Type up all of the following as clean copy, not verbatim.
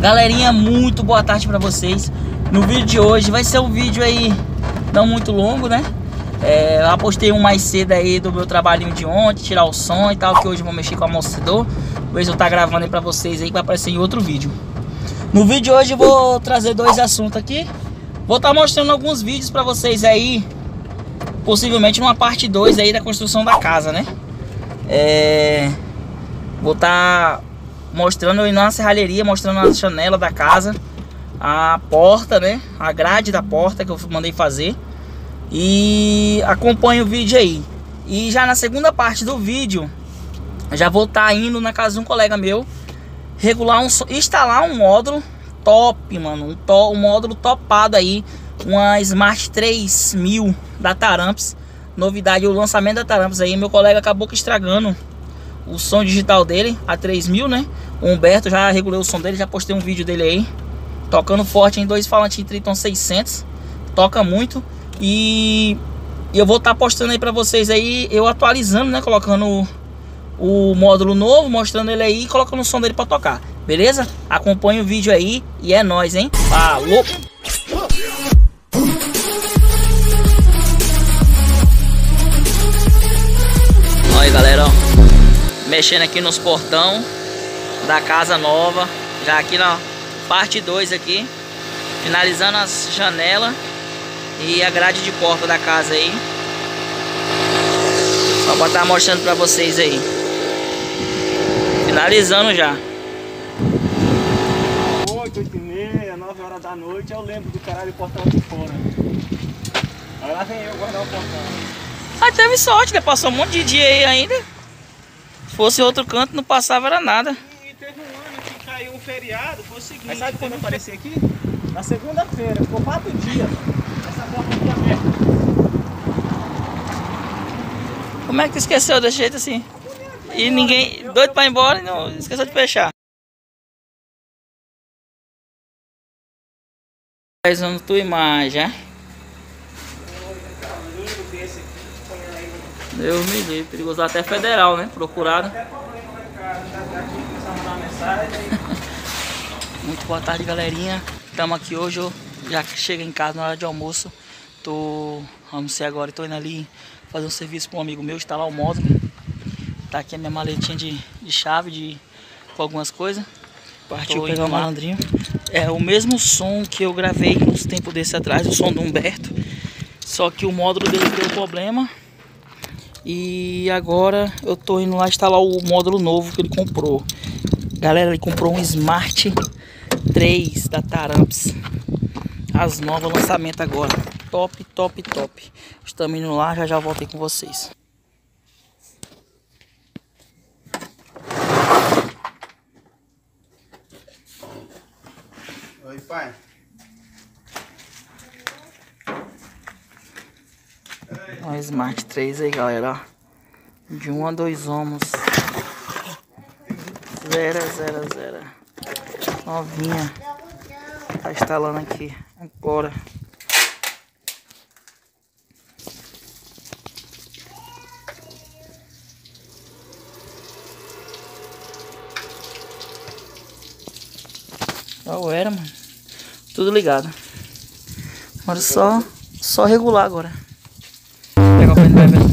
Galerinha, muito boa tarde pra vocês. No vídeo de hoje, vai ser um vídeo aí não muito longo, né? Eu apostei um mais cedo aí do meu trabalhinho de ontem, tirar o som e tal, que hoje eu vou mexer com o amortecedor. Talvez eu tá gravando aí pra vocês aí, que vai aparecer em outro vídeo. No vídeo de hoje eu vou trazer dois assuntos aqui. Vou estar mostrando alguns vídeos pra vocês aí, possivelmente numa parte 2 aí da construção da casa, né? Vou estar mostrando aí na serralheria, mostrando a janela da casa, a porta, né? A grade da porta que eu mandei fazer. E acompanha o vídeo aí. E já na segunda parte do vídeo, já vou estar indo na casa de um colega meu instalar um módulo top, mano. Um módulo topado aí, uma Smart 3000 da Taramps. Novidade, o lançamento da Taramps aí. Meu colega acabou que estragando o som digital dele, a 3000, né? O Humberto, já regulei o som dele, já postei um vídeo dele aí tocando forte em dois falantes Triton 600. Toca muito. E eu vou estar postando aí pra vocês aí, eu atualizando, né? Colocando o módulo novo, mostrando ele aí e colocando o som dele pra tocar. Beleza? Acompanha o vídeo aí e é nóis, hein? Falou! Olha, galera, ó, mexendo aqui nos portão da casa nova, já aqui na parte 2 aqui, finalizando as janelas e a grade de porta da casa aí. Só vou estar mostrando pra vocês aí, finalizando já. 8h30, 9 horas da noite, eu lembro do caralho, o portão de fora. Aí lá vem eu guardar o portão. Ah, teve sorte, né? Passou um monte de dia aí ainda. Se fosse outro canto, não passava era nada. E teve um ano que caiu um feriado, foi o seguinte. Mas sabe quando eu apareci aqui? Na segunda-feira, ficou 4 dias. Essa porta aqui aberta. Como é que tu esqueceu desse jeito assim? E ninguém, doido pra ir embora, e não esqueceu de fechar. Fazendo tua imagem, é? Deus me livre, perigoso até federal, né? Procurado. Muito boa tarde, galerinha. Estamos aqui hoje, eu já cheguei em casa na hora de almoço. Almocei agora e tô indo ali fazer um serviço para um amigo meu, instalar o módulo. Tá aqui a minha maletinha de chave, com algumas coisas. Partiu pegar o malandrinho. É o mesmo som que eu gravei uns tempos desse atrás, o som do Humberto. Só que o módulo dele deu problema. E agora eu tô indo lá instalar o módulo novo que ele comprou. Galera, ele comprou um Smart 3 da Taramps. As novas, lançamento agora. Top, top, top. Estamos indo lá, já voltei com vocês. Oi, pai. Olha o Smart 3 aí, galera. De 1 a 2 ohms. 0, 0, 0. Novinha. Tá instalando aqui. Agora. Qual era, mano? Tudo ligado. Agora só regular agora. Vou pegar o pé de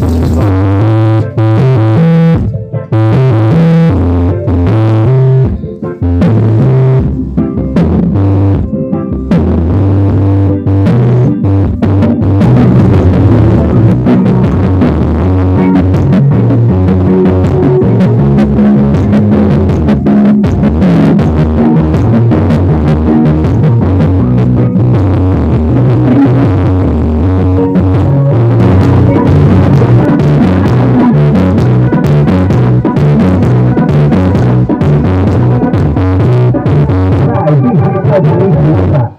ver.